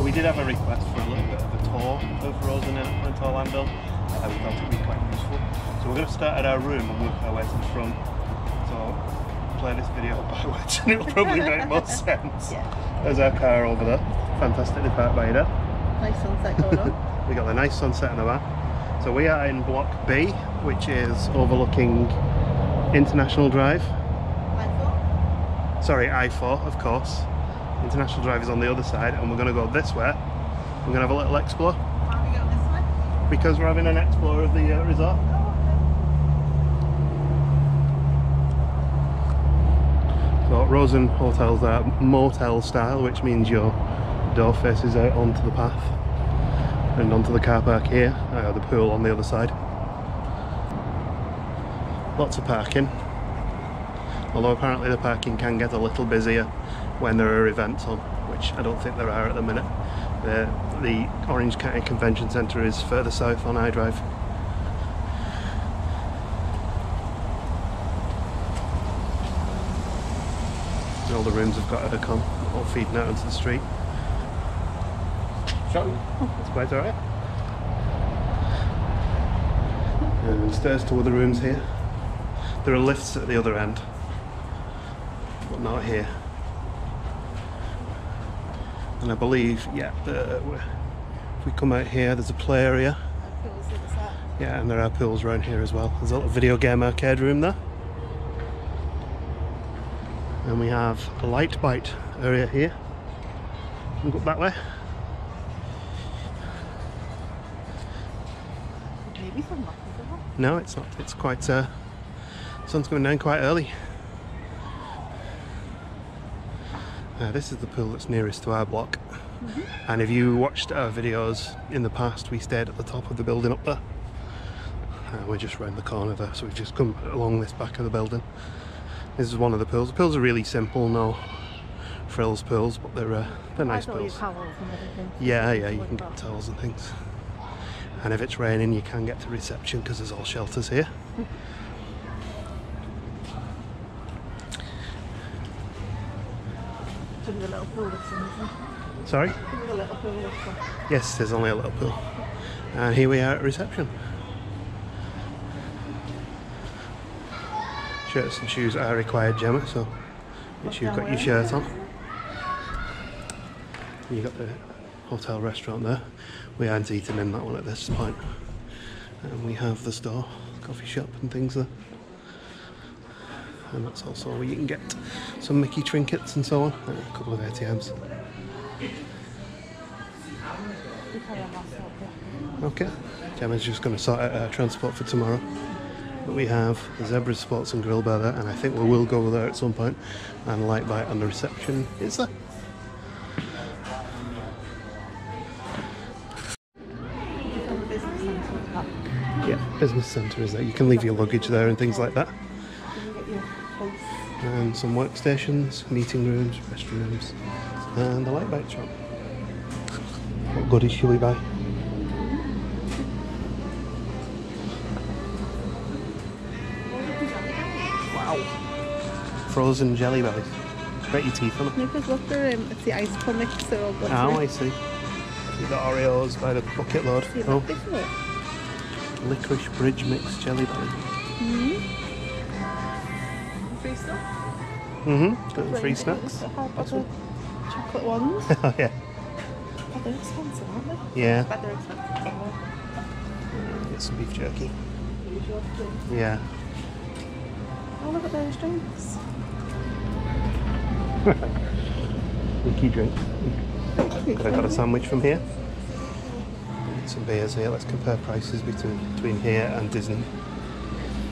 So we did have a request for a little bit of a tour of Rosen Inn Orlando. We thought it would be quite useful. So we're going to start at our room and work our way to the front. So play this video backwards and it'll probably make more sense. Yeah. There's our car over there. Fantastically parked by there. Nice sunset going on. We got the nice sunset in the back. So we are in Block B, which is overlooking International Drive. I4? Sorry, I4, of course. International Drive is on the other side and we're going to go this way. We're going to have a little explore. Because we're having an explore of the resort. Oh, okay. So Rosen hotels are motel style, which means your door faces out onto the path and onto the car park here, the pool on the other side. Lots of parking, although apparently the parking can get a little busier when there are events on, which I don't think there are at the minute. The Orange County Convention Center is further south on iDrive. And all the rooms have got aircon, all feeding out onto the street. Shall we? It's quite alright. And stairs to other rooms here. There are lifts at the other end, but not here. And I believe, yeah, if we come out here, there's a play area. Pools, yeah, and there are pools around here as well. There's a little video game arcade room there. And we have a light bite area here. Look up that way. Maybe some luck is over. No, it's not. It's quite, sun's going down quite early. This is the pool that's nearest to our block. Mm-hmm. And if you watched our videos in the past, we stayed at the top of the building up there. We're just round the corner there, so we've just come along this back of the building. This is one of the pools. The pools are really simple, no frills pools, but they're nice pools. Towels and everything. Yeah, yeah, you can get towels and things. And if it's raining, you can get to reception because there's all shelters here. The little pool of sun, isn't it? Sorry? The little pool of sun. Yes, there's only a little pool. And here we are at reception. Shirts and shoes are required, Gemma, so make sure you've got your shirt on. And you've got the hotel restaurant there. We aren't eating in that one at this point. And we have the store, coffee shop and things there. And that's also where you can get some Mickey trinkets and so on, and a couple of ATMs. Okay, Gemma's just going to sort out our transport for tomorrow. But we have the Zebra Sports and Grill by there, and I think we will go there at some point. And Light Bite on the reception is there. Yeah, business centre is there. You can leave your luggage there and things like that. And some workstations, meeting rooms, restrooms, and the light bite shop. What goodies should we buy? Wow! Frozen jelly bellies. Bet your teeth on it. No, because look, it's the ice tonic, so all glittery. Oh, I see. We've got Oreos by the bucket load. Oh. Licorice bridge mix jelly belly. Got the free snacks. That's one. Chocolate ones. Oh yeah. But they're expensive, aren't they? Yeah. But they're expensive. Get some beef jerky. Beef jerky. Yeah. Oh, look at those drinks. Mickey drinks. I got a sandwich from here. Some beers here. Let's compare prices between here and Disney.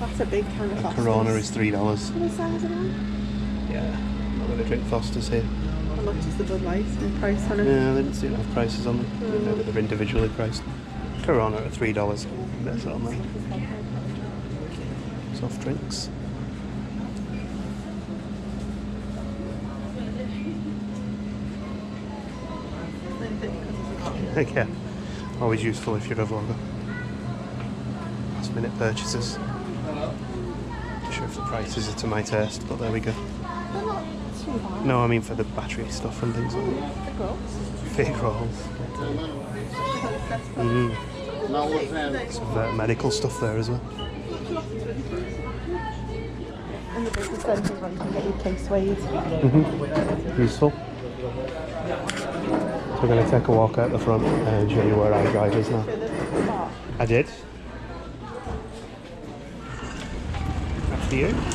That's a big can of Foster's. Corona is $3. What size are they? Yeah, I'm not going to drink Foster's here. How much is the Bud Light in price on it? Yeah, they didn't seem to have prices on them. I don't know whether they're individually priced. Corona at $3. That's on there. Soft drinks. Yeah, always useful if you're a vlogger. Last minute purchases. Not sure if the prices are to my taste, but there we go. No, I mean for the battery stuff and things like that. big rolls. Mm. Some medical stuff there as well. And the business centre is where you can get your case weighed. Mm-hmm. Useful. So we're going to take a walk out the front and show you where our drive is now. I did. After you. Yeah.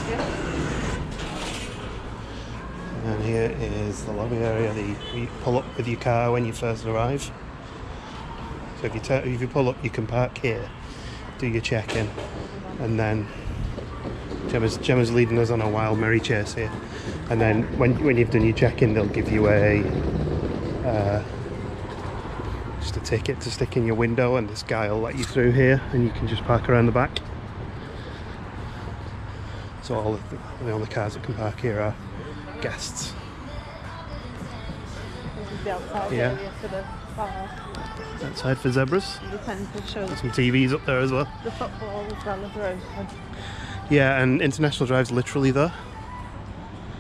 And here is the lobby area that you pull up with your car when you first arrive. So if you pull up, you can park here, do your check-in, and then Gemma's leading us on a wild merry chase here. And then when you've done your check-in, they'll give you a just a ticket to stick in your window, and this guy will let you through here, and you can just park around the back. So all of the only cars that can park here are guests. This is the outside area for the bar. Outside for zebras. The tent show. Some TVs up there as well. The football as well. Yeah, and International Drive's literally there.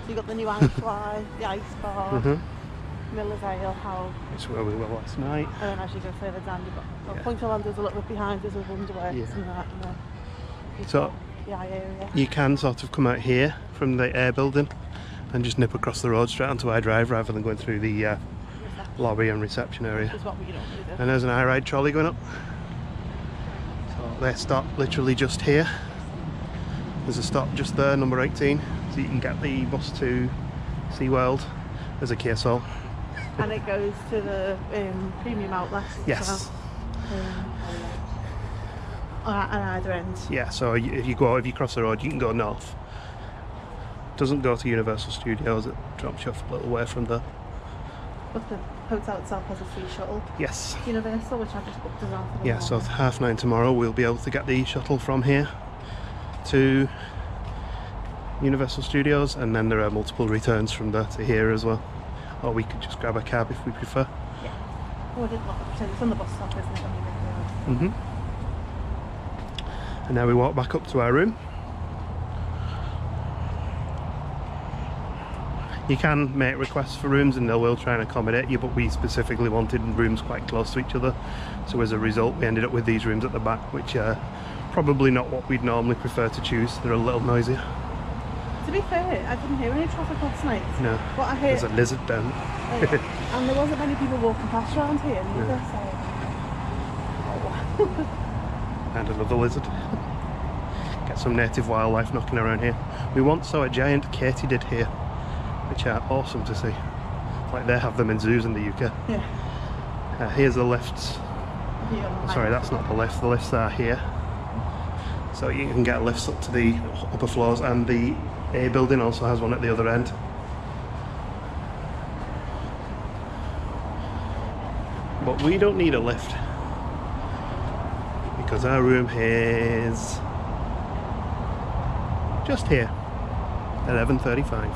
So you got the new Ice Fly, the Ice Bar. Mm-hmm. Miller's Ale House. It's where we were last night. And then as you go further down, you've got Point Orlando's a little bit behind us with Wonderworks and that. And then you've got the eye area. You can sort of come out here from the air building and just nip across the road straight onto our drive rather than going through the lobby and reception area. Which is what we don't do there. And there's an iRide trolley going up. So they stop literally just here. There's a stop just there, number 18, so you can get the bus to SeaWorld. There's a Kia Soul. And it goes to the Premium outlet as well. At either end. Yeah, so if you cross the road, you can go north. It doesn't go to Universal Studios, it drops you off a little way from there. But the hotel itself has a free shuttle. Yes. Universal, which I've just booked as well. Yeah, so at 9:30 tomorrow, we'll be able to get the shuttle from here to Universal Studios, and then there are multiple returns from there to here as well. Or we could just grab a cab if we prefer. Yeah. Oh, I didn't look up, so it's on the bus stop, isn't it? Mm-hmm. And now we walk back up to our room. You can make requests for rooms and they will try and accommodate you, but we specifically wanted rooms quite close to each other. So as a result, we ended up with these rooms at the back, which are probably not what we'd normally prefer to choose. They're a little noisier. To be fair, I didn't hear any traffic last night. No, what I heard, there's a lizard down. And there wasn't many people walking past around here either, so... Oh. And another lizard. Get some native wildlife knocking around here. We once saw a giant Katydid here, which are awesome to see. Like they have them in zoos in the UK. Yeah. Here's the lifts. Sorry, that's not the lift. The lifts are here. So you can get lifts up to the upper floors, and the A building also has one at the other end. But we don't need a lift because our room is just here, 11:35.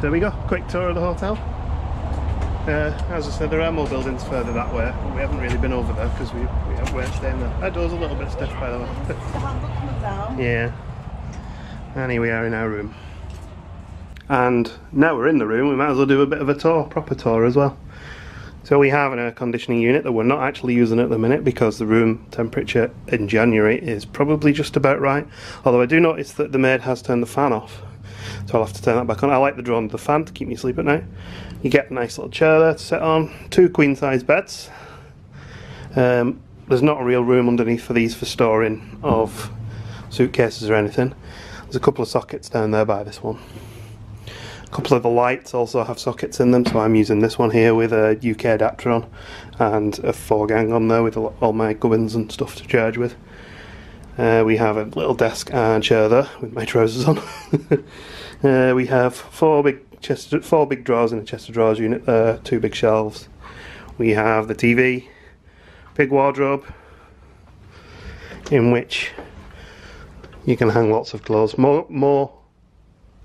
There we go, quick tour of the hotel. As I said, there are more buildings further that way, but we haven't really been over there because we weren't staying there. That door's a little bit stiff, by the way. The handle comes down. Yeah. And here we are in our room. And now we're in the room, we might as well do a bit of a tour, proper tour as well. So we have an air conditioning unit that we're not actually using at the minute because the room temperature in January is probably just about right. Although I do notice that the maid has turned the fan off. So I'll have to turn that back on. I like the drone of the fan to keep me asleep at night. You get a nice little chair there to sit on. Two queen size beds. There's not a real room underneath for these for storing of suitcases or anything. There's a couple of sockets down there by this one. A couple of the lights also have sockets in them, so I'm using this one here with a UK adapter on and a 4-gang on there with all my gubbins and stuff to charge with. We have a little desk and chair there with my trousers on. We have four big drawers in a chest of drawers unit there, two big shelves. We have the TV, big wardrobe, in which you can hang lots of clothes. More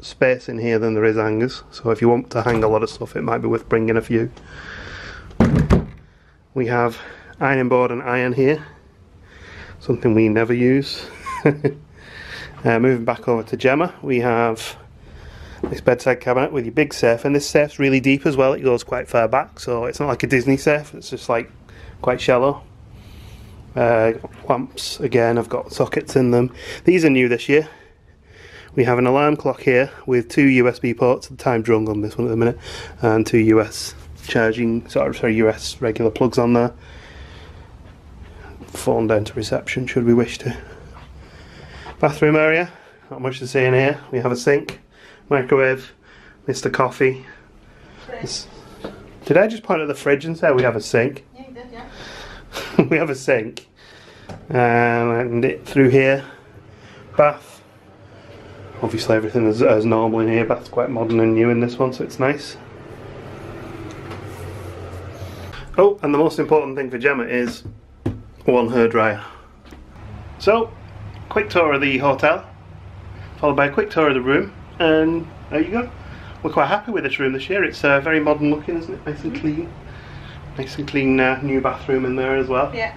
space in here than there is hangers, so if you want to hang a lot of stuff, it might be worth bringing a few. We have ironing board and iron here. Something we never use. Moving back over to Gemma, we have this bedside cabinet with your big safe, and this safe's really deep as well, it goes quite far back, so it's not like a Disney safe, it's just like quite shallow. Lamps again, I've got sockets in them. These are new this year. We have an alarm clock here with two USB ports, the time's wrong on this one at the minute, and two US charging, US regular plugs on there. Phone down to reception should we wish to. Bathroom area, not much to see in here. We have a sink, microwave, Mr. Coffee. Did I just point at the fridge and say we have a sink? Yeah, you did, yeah. We have a sink. And it through here, bath. Obviously everything is as normal in here, but it's quite modern and new in this one, so it's nice. Oh, and the most important thing for Gemma is one hairdryer. So, quick tour of the hotel, followed by a quick tour of the room, and there you go. We're quite happy with this room this year. It's very modern looking, isn't it? Nice and clean. Nice and clean new bathroom in there as well. Yeah.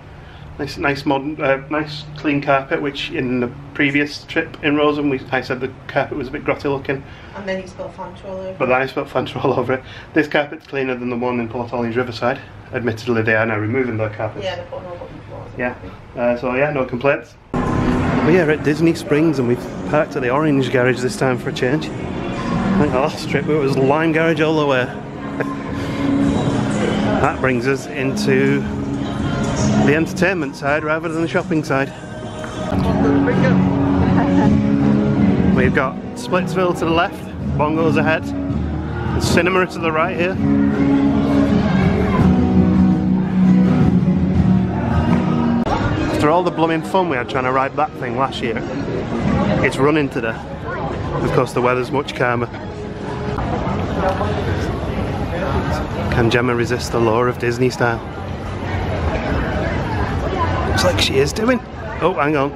Nice modern, nice clean carpet, which in the previous trip in Rosen, I said the carpet was a bit grotty looking. And then you spilled Fanta all over it. But then I spilled Fanta all over it. This carpet's cleaner than the one in Port Orleans Riverside. Admittedly, they are now removing their carpets. Yeah, they're putting all bottom floors. Yeah, so yeah, no complaints. We are at Disney Springs and we've parked at the Orange Garage this time for a change. I think the last trip it was Lime Garage all the way. That brings us into the entertainment side rather than the shopping side. We've got Splitsville to the left, Bongo's ahead, the cinema to the right here. After all the blooming fun we had trying to ride that thing last year, it's running today. Of course the weather's much calmer. Can Gemma resist the lure of Disney style? Looks like she is doing. Oh, hang on.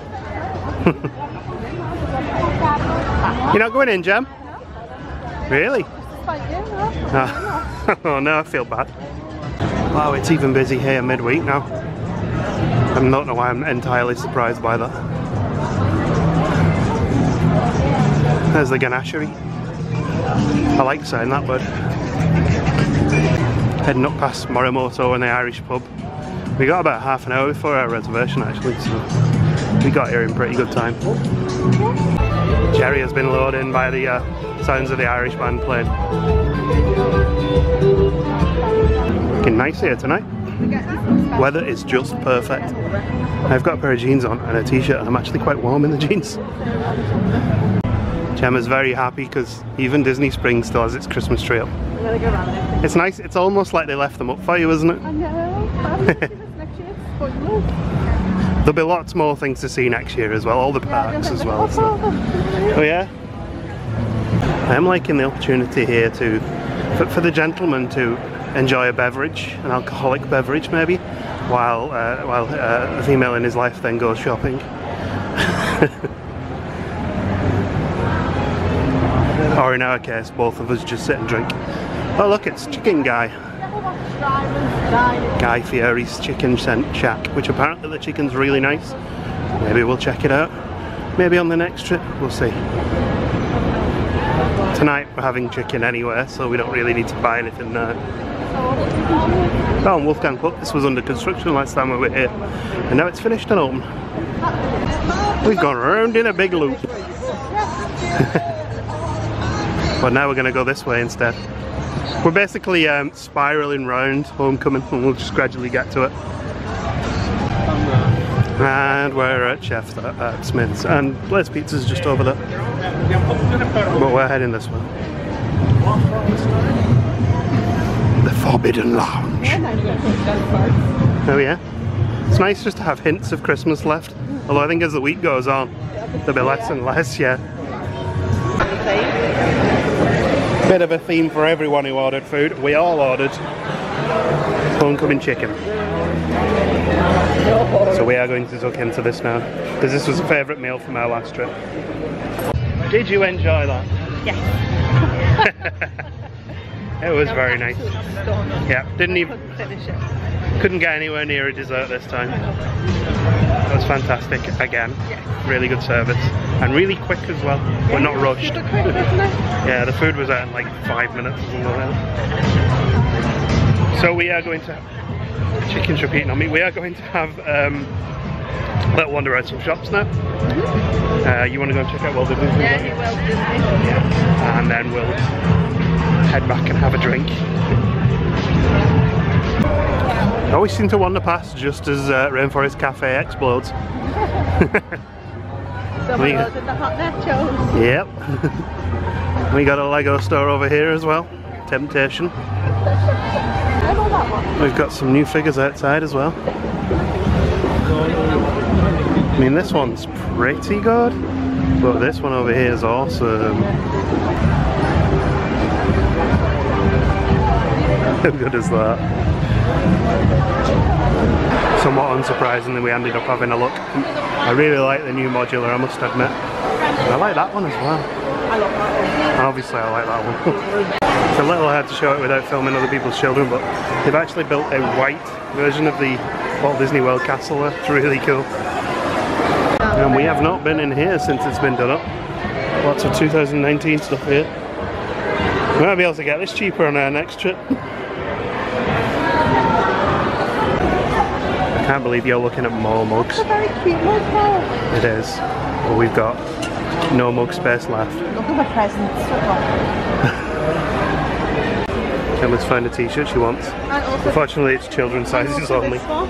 You're not going in, Gem? No. Really? Oh. Oh no, I feel bad. Wow, it's even busy here midweek now. I don't know why I'm entirely surprised by that. There's the Ganachery. I like saying that word. Heading up past Morimoto and the Irish pub. We got about half an hour before our reservation actually, so we got here in pretty good time. Jerry has been lured in by the sounds of the Irish band playing. Looking nice here tonight. Weather is just perfect. I've got a pair of jeans on and a t-shirt and I'm actually quite warm in the jeans. Gemma's very happy because even Disney Springs still has its Christmas tree up. It's nice, it's almost like they left them up for you, isn't it? I know. There'll be lots more things to see next year as well, all the parks as well. So. Oh yeah? I'm liking the opportunity here to, for the gentleman to enjoy a beverage, an alcoholic beverage maybe, while the female in his life then goes shopping. Or in our case, both of us just sit and drink. Oh look, it's Chicken Guy. Guy Fieri's Chicken Shack, which apparently the chicken's really nice. Maybe we'll check it out. Maybe on the next trip, we'll see. Tonight we're having chicken anywhere, so we don't really need to buy anything now. Oh, and Wolfgang Puck, this was under construction last time we were here. And now it's finished and open. We've gone round in a big loop. But now we're going to go this way instead. We're basically spiralling round Homecoming and we'll just gradually get to it. And we're at Chef's at Smith's and Blaise Pizza's just over there. But we're heading this way. The Forbidden Lounge. Oh yeah. It's nice just to have hints of Christmas left. Although I think as the week goes on, there'll be less and less, yeah. Bit of a theme for everyone who ordered food. We all ordered Homecoming chicken. So we are going to look into this now, because this was a favourite meal from our last trip. Did you enjoy that? Yes. It was very nice. Yeah, didn't even finish it. Couldn't get anywhere near a dessert this time. That was fantastic again. Yes. Really good service and really quick as well. Yeah, we're not rushed. Super quick, wasn't it? Yeah, the food was out in like 5 minutes. So we are going to have chicken chop eating on me. We are going to have let's wander around some shops now. You want to go and check out Walt Disney? Yeah, he will. Disney. Yeah. And then we'll head back and have a drink. I always seem to wander past just as Rainforest Cafe explodes. Someone goes in the hot nachos. Yep. We got a Lego store over here as well. Temptation. We've got some new figures outside as well. I mean, this one's pretty good, but this one over here is awesome. How good is that? Somewhat unsurprisingly, we ended up having a look. I really like the new modular, I must admit. And I like that one as well. And obviously I like that one. It's a little hard to show it without filming other people's children, but they've actually built a white version of the Walt Disney World Castle there. It's really cool. And we have not been in here since it's been done up. Lots of 2019 stuff here. We might be able to get this cheaper on our next trip. I can't believe you're looking at more mugs. It's a very cute mug now. It is. But we've got no mug space left. Look at the presents. Emma's found a t-shirt she wants. Unfortunately it's children's sizes only. Oh.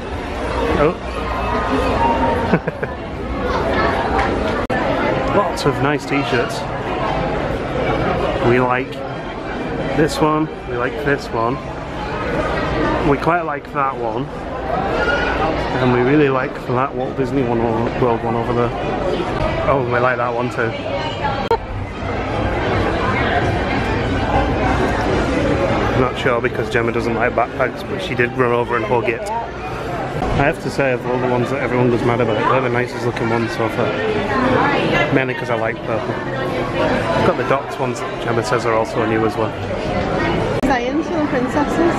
Lots of nice t-shirts. We like this one, we like this one, we quite like that one, and we really like that Walt Disney World one over there. Oh, we like that one too. I'm not sure because Gemma doesn't like backpacks, but she did run over and hug it. I have to say, of all the ones that everyone was mad about, they're the nicest looking ones so far. Mainly because I like purple. I've got the dots ones that Gemma says are also new as well. Lions and princesses.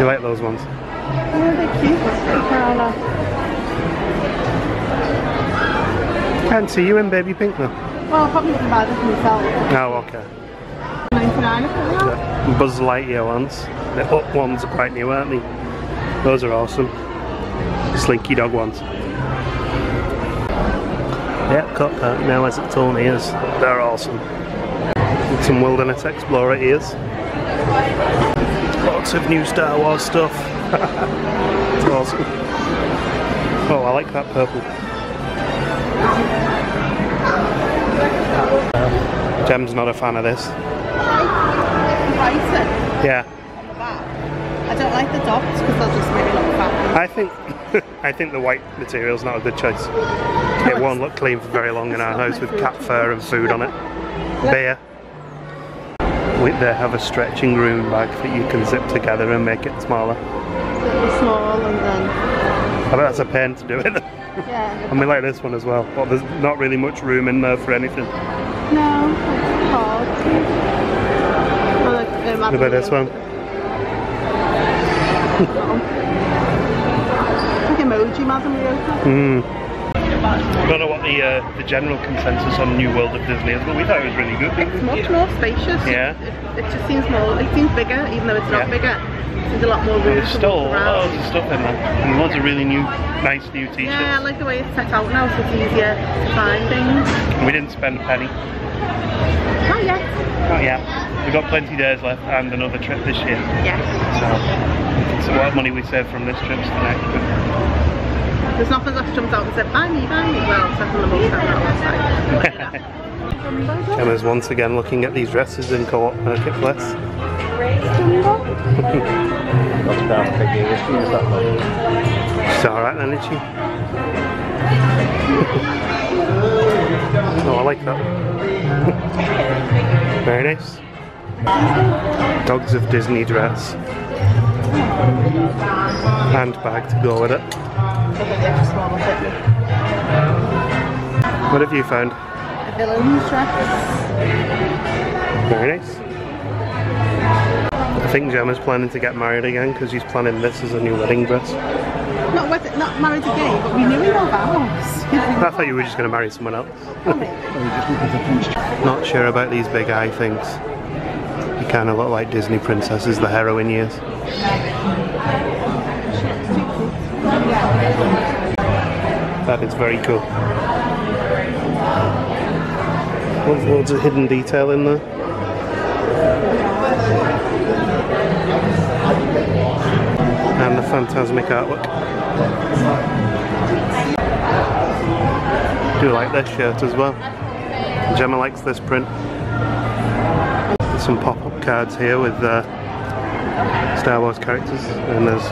You like those ones? Yeah, they're cute. Can't see you in baby pink though. Well, probably not bad as myself. Oh, okay. 99 the Buzz Lightyear ones. The up ones are quite new, aren't they? Those are awesome. Slinky dog ones. The Epcot Park now has its own ears. They're awesome. And some Wilderness Explorer ears. Lots of new Star Wars stuff. It's awesome. Oh, I like that purple. Gem's not a fan of this. Yeah. I don't like the dots because they'll just make it look fat. I think the white material's not a good choice. It won't look clean for very long in our house with cat fur and food on it. Beer. They have a stretching room bag that you can zip together and make it smaller. It's small and then... I bet that's a pain to do it. Yeah. And we like this one as well, but there's not really much room in there for anything. No, it's hard. What about this one? Like emoji Madam Leota. I don't know what the general consensus on New World of Disney is, but we thought it was really good. It's much more spacious. Yeah. It just seems more. It seems bigger, even though it's not bigger. There's a lot more room. There's still loads of stuff in there, and loads of really new, nice new t-shirts. Yeah, I like the way it's set out now, so it's easier to find things. We didn't spend a penny. Not yet. Not yet. We've got plenty of days left and another trip this year. Yes. So. So what money we saved from this trip to the next trip. There's nothing that jumped out and said, buy me, well, except for the most down on that side. Gemma's once again looking at these dresses in Co-op Marketplace. She's alright then, isn't she? Oh, I like that. Very nice. Dogs of Disney dress. Handbag to go with it. What have you found? A villain's dress. Very nice. I think Gemma's planning to get married again because she's planning this as a new wedding dress. Not married again, but we knew in our vows. I thought you were just going to marry someone else. Not sure about these big eye things. You kind of look like Disney princesses, the heroine years. That is very cool. Loads of hidden detail in there. And the phantasmic artwork. I do like this shirt as well. Gemma likes this print. There's some pop-up cards here with Star Wars characters, and there's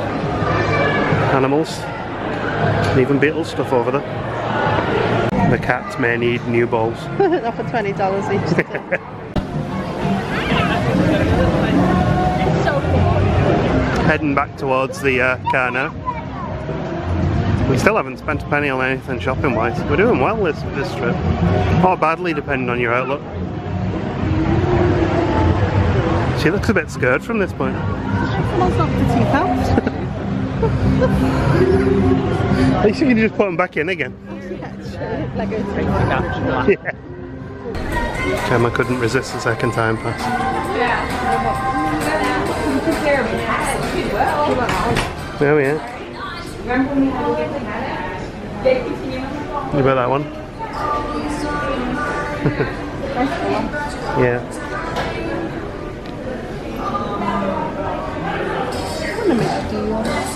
animals, and even beetle stuff over there. The cats may need new balls. Not for $20 each. Heading back towards the car now. We still haven't spent a penny on anything shopping wise. We're doing well this trip. Or badly, depending on your outlook. She looks a bit scared from this point. At least you can just put them back in again. Yeah. Gemma couldn't resist the second time pass. Oh yeah. You buy that one? Yeah.